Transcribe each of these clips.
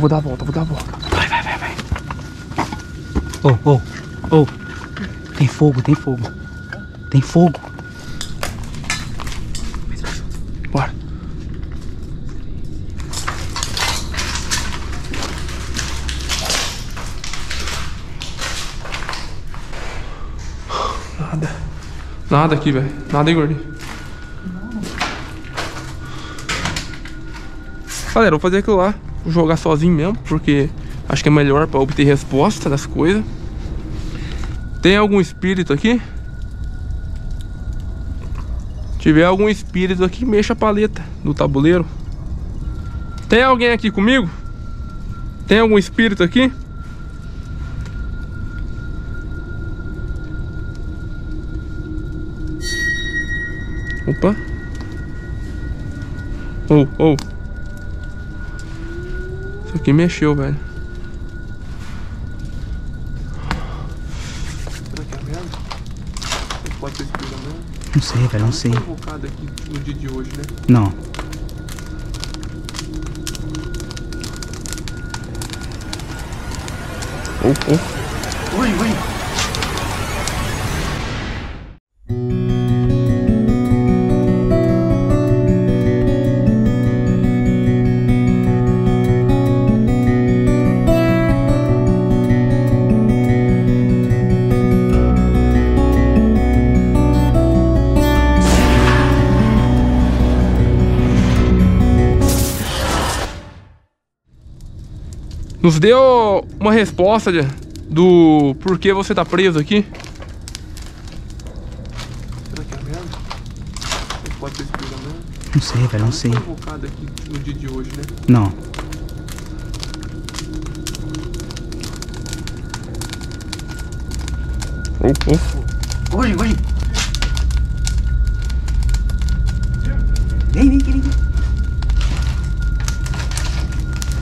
Eu vou dar a volta, Vai, vai. Oh. Tem fogo, tem fogo. Bora. Nada. Nada aqui, velho. Nada, hein, gordinho? Galera, eu vou fazer aquilo lá. Vou jogar sozinho mesmo, porque acho que é melhor pra obter resposta das coisas. Tem algum espírito aqui? Se tiver algum espírito aqui, mexa a paleta do tabuleiro. Tem alguém aqui comigo? Tem algum espírito aqui? Opa. Oh. Isso aqui mexeu, velho. Será que é mesmo? Pode ser espírito mesmo? Não sei, velho, não sei. Não foi invocado aqui no dia de hoje, né? Não. Oh. Ui. Nos deu uma resposta do porquê você tá preso aqui. Será que é mesmo? Pode ser espírito mesmo? Não sei, velho, não sei. Não foi invocado aqui no dia de hoje, né? Não. Oi. Vem.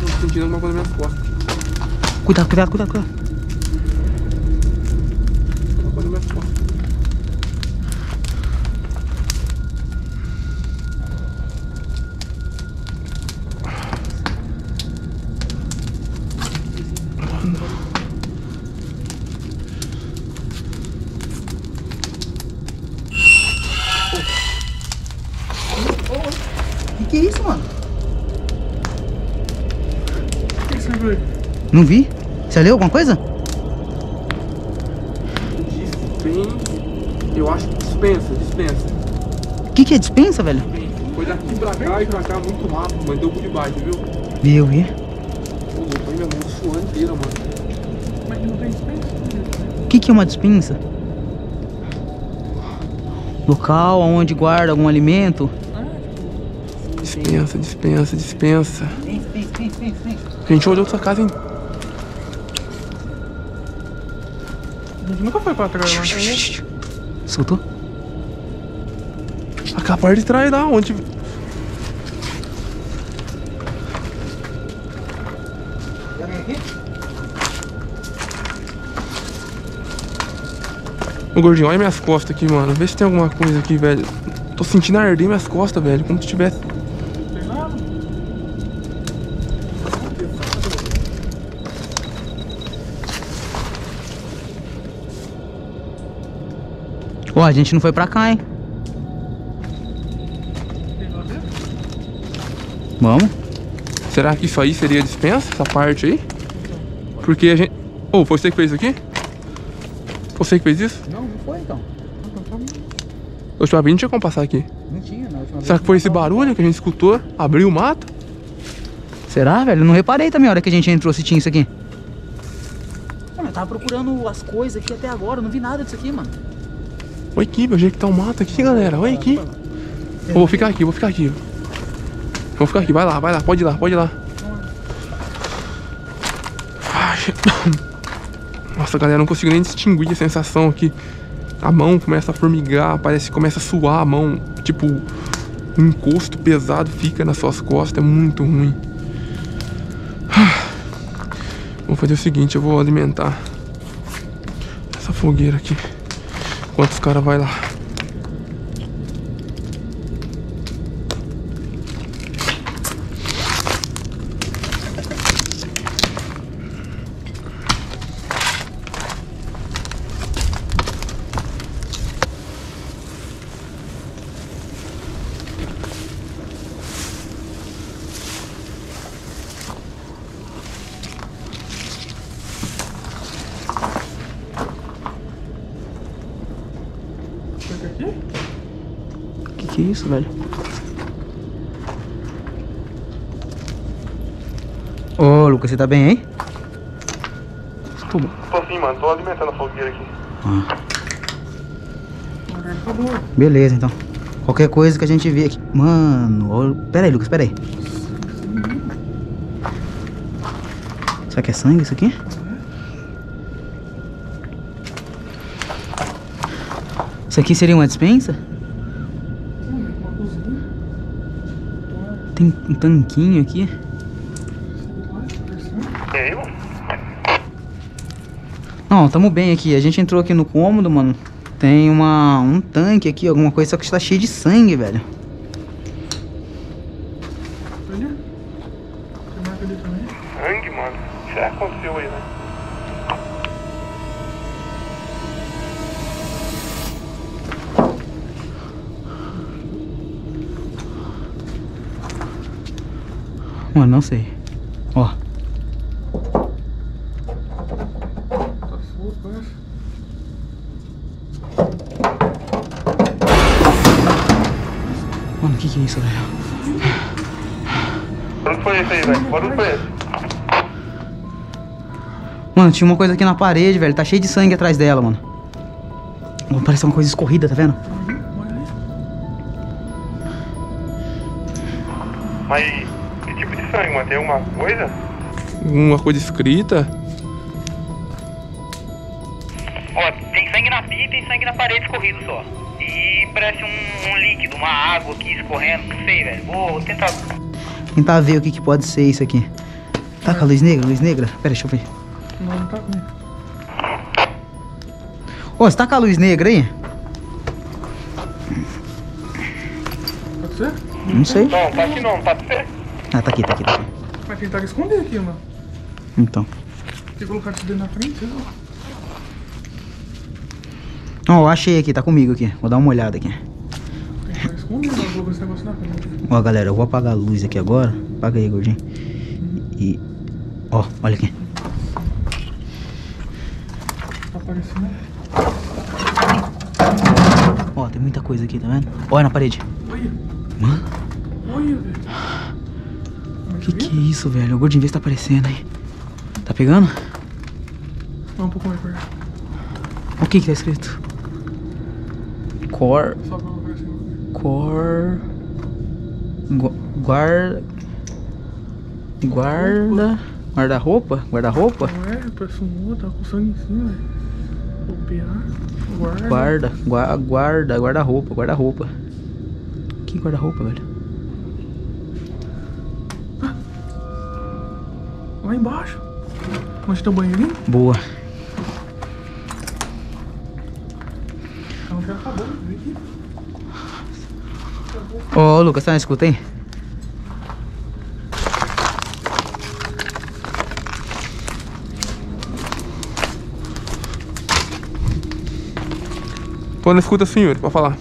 Tô sentindo alguma coisa na minha costa. Cuidado. Que é isso, mano? O que você viu? Não vi. Você leu alguma coisa? Eu acho que dispensa. O que é dispensa, velho? Foi daqui pra cá e pra cá muito rápido, mas deu por debaixo, viu? Vi. Pô, louco, minha mão suando inteira, mano. Mas não tem dispensa? O que é uma dispensa? Local onde guarda algum alimento? Dispensa. A gente olhou sua casa, hein? A gente nunca foi pra trás, não. Soltou? A parte de trás lá, onde... Ô, gordinho, olha minhas costas aqui, mano. Vê se tem alguma coisa aqui, velho. Tô sentindo arder minhas costas, velho. Como se tivesse... Pô, a gente não foi pra cá, hein? Vamos. Será que isso aí seria dispensa? Essa parte aí? Porque a gente... Ô, foi você que fez isso aqui? Você que fez isso? Não foi, então. A última vez não tinha como passar aqui. Não tinha, na última vez. Será que foi esse barulho que a gente escutou? Abriu o mato? Será, velho? Eu não reparei também a hora que a gente entrou se tinha isso aqui. Mano, eu tava procurando as coisas aqui até agora. Eu não vi nada disso aqui, mano. Olha aqui, meu jeito que tá um mato aqui, galera. Olha aqui. Eu vou ficar aqui, vai lá, pode ir lá. Nossa, galera, não consigo nem distinguir a sensação aqui. A mão começa a formigar, parece que começa a suar a mão. Tipo, um encosto pesado fica nas suas costas, é muito ruim. Vou fazer o seguinte, eu vou alimentar essa fogueira aqui. Enquanto os caras vai lá. Que isso, velho? Ô, Lucas, você tá bem, hein? Tudo. Tô sim, mano. Tô alimentando a fogueira aqui. Ah. Beleza, então. Qualquer coisa que a gente vê aqui. Mano, ó... Pera aí, Lucas, pera aí. Será que é sangue isso aqui? Isso aqui seria uma dispensa? Tem um tanquinho aqui. Não, tamo bem aqui. A gente entrou aqui no cômodo, mano. Tem um tanque aqui, alguma coisa, só que está cheio de sangue, velho. Olha. Tem marca ali também. Sangue, mano. Será que aconteceu aí, né? Mano, não sei. Ó. Tá fogo, né? Mano, o que é isso, velho? Barulho foi esse aí, velho. Barulho foi esse. Mano, tinha uma coisa aqui na parede, velho. Tá cheio de sangue atrás dela, mano. Mano, parece uma coisa escorrida, tá vendo? Mas que tipo de sangue, mano? Tem uma coisa? Uma coisa escrita? Ó, tem sangue na pia e tem sangue na parede escorrido só. E parece um líquido, uma água aqui escorrendo, não sei, velho. Vou tentar... Tentar ver o que pode ser isso aqui. Tá com a luz negra, luz negra? Pera, deixa eu ver. Não, não tá comigo. Ô, você tá com a luz negra aí? Pode ser? Não sei. Não, tá aqui não, pode ser. Ah, tá aqui, tá aqui, tá aqui. Mas tem que esconder aqui, mano. Então. Tem que colocar isso dentro na frente, né? Ó, oh, achei aqui, tá comigo aqui. Vou dar uma olhada aqui. Ó, galera, eu vou apagar a luz aqui agora. Apaga aí, gordinho. E... Ó, oh, olha aqui. Tá aparecendo? Ó, oh, tem muita coisa aqui, tá vendo? Olha na parede. Olha. Mano. Olha, velho. Que é isso, velho? O gordinho, vê se tá aparecendo aí. Tá pegando? Vai um pouco mais pra cá. O que que tá escrito? Guarda-roupa? Guarda-roupa? É, parece um outro, tá com sangue em cima, velho. Guarda-roupa, guarda-roupa. Que guarda-roupa, velho? Ah, lá embaixo. Onde tá o banheirinho? Boa. Então já acabou, vem aqui. Ô, Lucas, tá na escuta, hein? Tô na escuta, senhor, pra falar.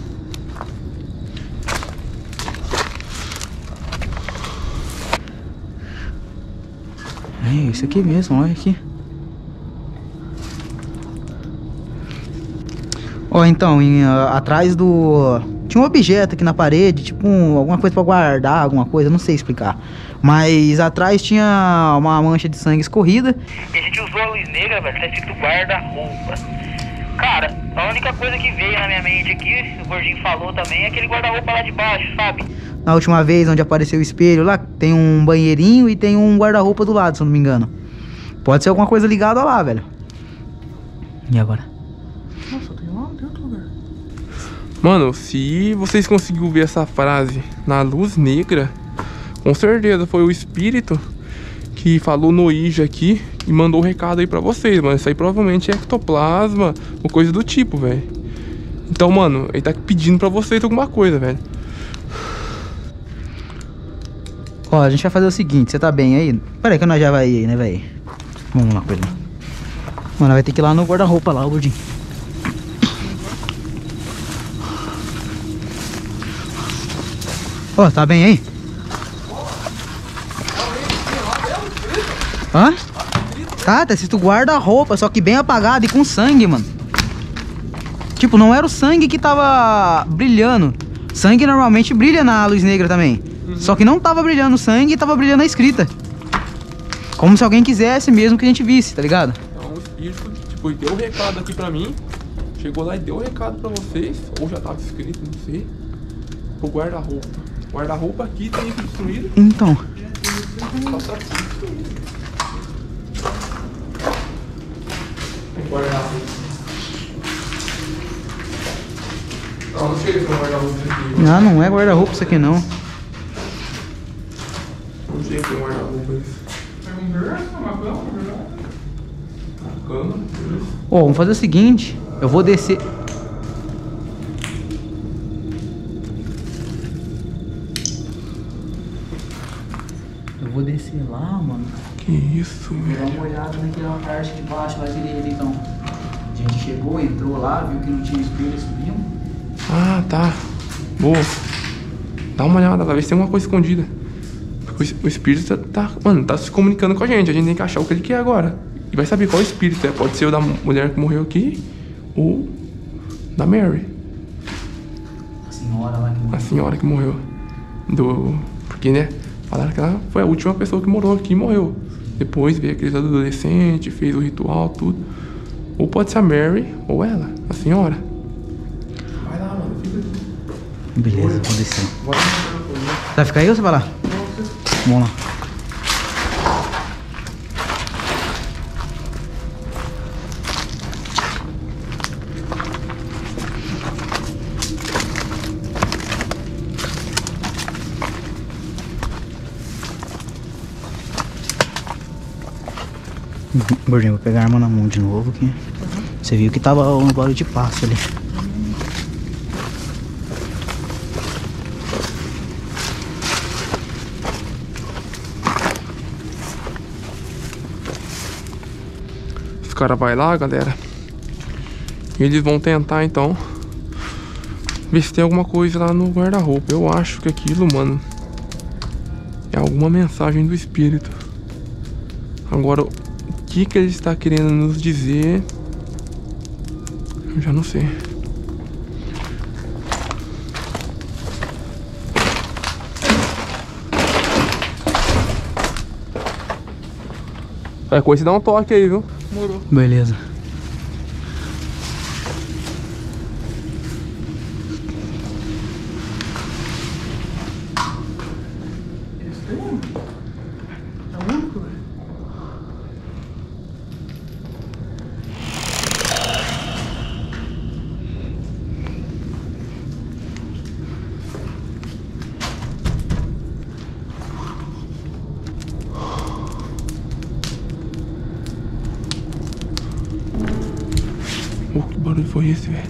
É isso aqui mesmo, olha aqui. Ó, então, atrás do... Tinha um objeto aqui na parede, tipo alguma coisa pra guardar, alguma coisa, não sei explicar. Mas atrás tinha uma mancha de sangue escorrida. E a gente usou a luz negra, velho, tá escrito guarda-roupa. Cara, a única coisa que veio na minha mente aqui, o gordinho falou também, é aquele guarda-roupa lá de baixo, sabe? Na última vez, onde apareceu o espelho lá, tem um banheirinho e tem um guarda-roupa do lado, se eu não me engano. Pode ser alguma coisa ligada lá, velho. E agora? Nossa, tem lá, tem outro lugar. Mano, se vocês conseguiram ver essa frase na luz negra, com certeza foi o espírito que falou no Ija aqui e mandou o recado aí pra vocês, mano. Isso aí provavelmente é ectoplasma ou coisa do tipo, velho. Então, mano, ele tá pedindo pra vocês alguma coisa, velho. Ó, a gente vai fazer o seguinte, você tá bem aí? Peraí que nós já vai aí, né, velho? Vamos lá, coisa. Mano, vai ter que ir lá no guarda-roupa lá, o gordinho. Ó, oh, tá bem aí? Hã? Tá escrito guarda-roupa, só que bem apagado e com sangue, mano. Tipo, não era o sangue que tava brilhando. Sangue normalmente brilha na luz negra também. Uhum. Só que não tava brilhando o sangue, tava brilhando a escrita. Como se alguém quisesse mesmo que a gente visse, tá ligado? Então, isso, tipo, deu um recado aqui pra mim. Chegou lá e deu um recado pra vocês. Ou já tava escrito, não sei. O guarda-roupa. O guarda-roupa aqui tem isso destruído. Então. Só tá aqui destruído. Guarda-roupa. Não, não chega pra guarda-roupa isso aqui. Ah, não é guarda-roupa isso aqui, não. Não chega pra guarda-roupa isso. Ó, vamos fazer o seguinte. Eu vou descer. Eu vou descer lá, mano. Que isso, velho. Dá uma olhada naquela parte de baixo, lá direita, então. A gente chegou, entrou lá, viu que não tinha espelho e subimos. Ah, tá. Boa. Dá uma olhada lá, ver se tem alguma coisa escondida. O espírito tá, mano, tá se comunicando com a gente tem que achar o que ele quer agora. E vai saber qual espírito é. Pode ser o da mulher que morreu aqui ou da Mary. A senhora lá que morreu. A senhora que morreu. Porque, né, falaram que ela foi a última pessoa que morou aqui e morreu. Depois veio aqueles adolescentes, fez o ritual, tudo. Ou pode ser a Mary ou ela, a senhora. Vai lá, mano. Beleza, vou descer. Vai ficar aí ou você vai lá? Vamos lá. Gordinho, vou pegar a arma na mão de novo aqui. Você viu que tava um barulho de passo ali. O cara vai lá, galera, e eles vão tentar, então, ver se tem alguma coisa lá no guarda-roupa. Eu acho que aquilo, mano, é alguma mensagem do espírito. Agora, o que que ele está querendo nos dizer, eu já não sei. É coisa, dá um toque aí, viu? Morou. Beleza. Esse é o único, velho. Que foi esse, velho?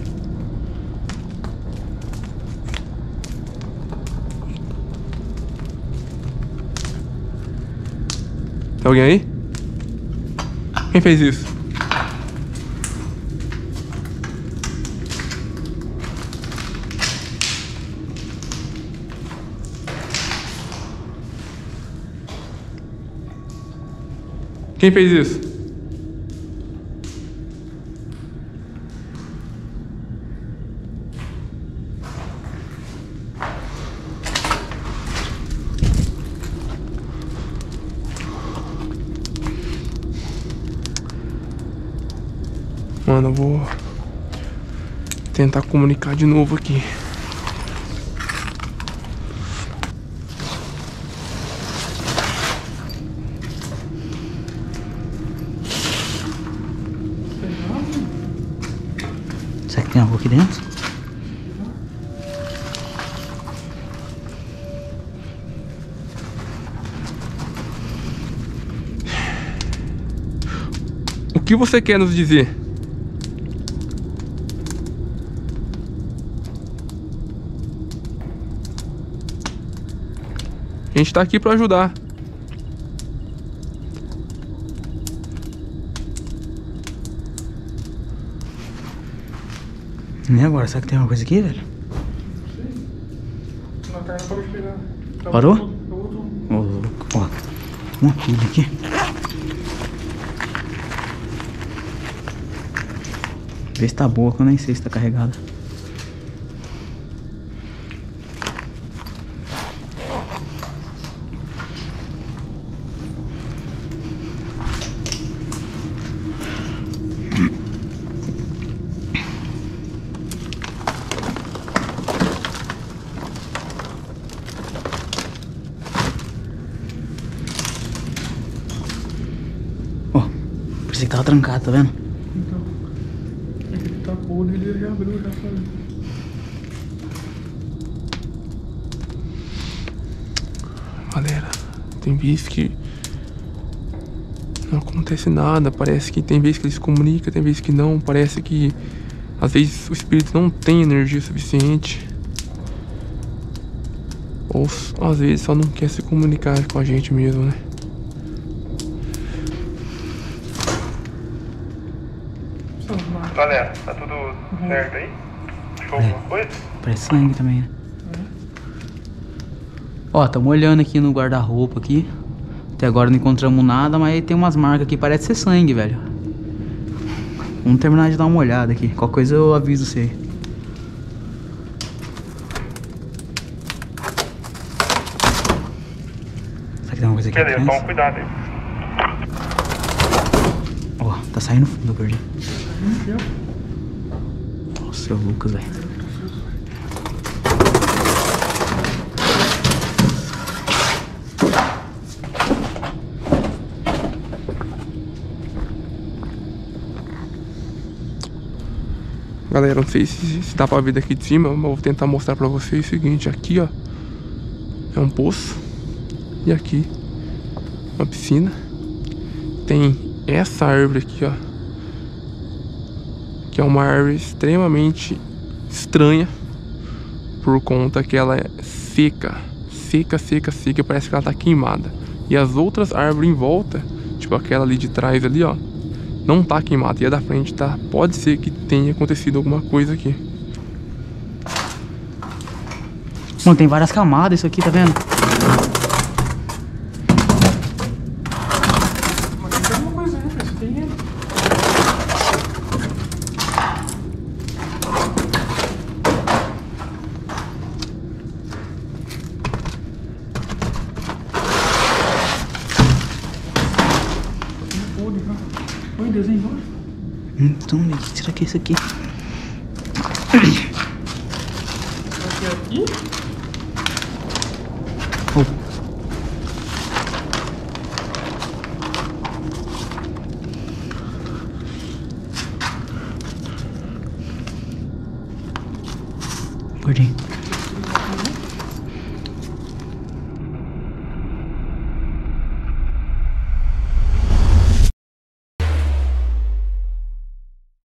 Tem alguém aí? Quem fez isso? Quem fez isso? Mano, eu vou tentar comunicar de novo aqui. Será que tem algo aqui dentro? O que você quer nos dizer? A gente tá aqui pra ajudar. E agora? Será que tem alguma coisa aqui, velho? Não sei. Parou? Ó, uma pilha aqui. Vê se tá boa, que eu nem sei se tá carregada. Pensei que tava trancado, tá vendo? Então, é que ele tapou, ele já abriu, já saiu. Galera, tem vezes que não acontece nada, parece que tem vezes que eles comunicam, tem vezes que não, parece que às vezes o espírito não tem energia suficiente. Ou às vezes só não quer se comunicar com a gente mesmo, né? Galera, tá tudo certo aí? Achou alguma coisa? Parece sangue também, né? Ó, estamos olhando aqui no guarda-roupa aqui. Até agora não encontramos nada, mas tem umas marcas aqui, parece ser sangue, velho. Vamos terminar de dar uma olhada aqui. Qualquer coisa eu aviso você aí. Beleza, toma cuidado aí. Ó, tá saindo fundo, gordinho. Nossa, é o Lucas, velho. Galera, não sei se dá pra ver daqui de cima, mas vou tentar mostrar pra vocês o seguinte. Aqui, ó, é um poço. E aqui uma piscina. Tem essa árvore aqui, ó, que é uma árvore extremamente estranha por conta que ela é seca, parece que ela tá queimada. E as outras árvores em volta, tipo aquela ali de trás ali, ó, não tá queimada, e a da frente tá. Pode ser que tenha acontecido alguma coisa aqui. Mano, tem várias camadas isso aqui, tá vendo? Então, o que será que é isso aqui? Será que é aqui? Oh. Gordinho.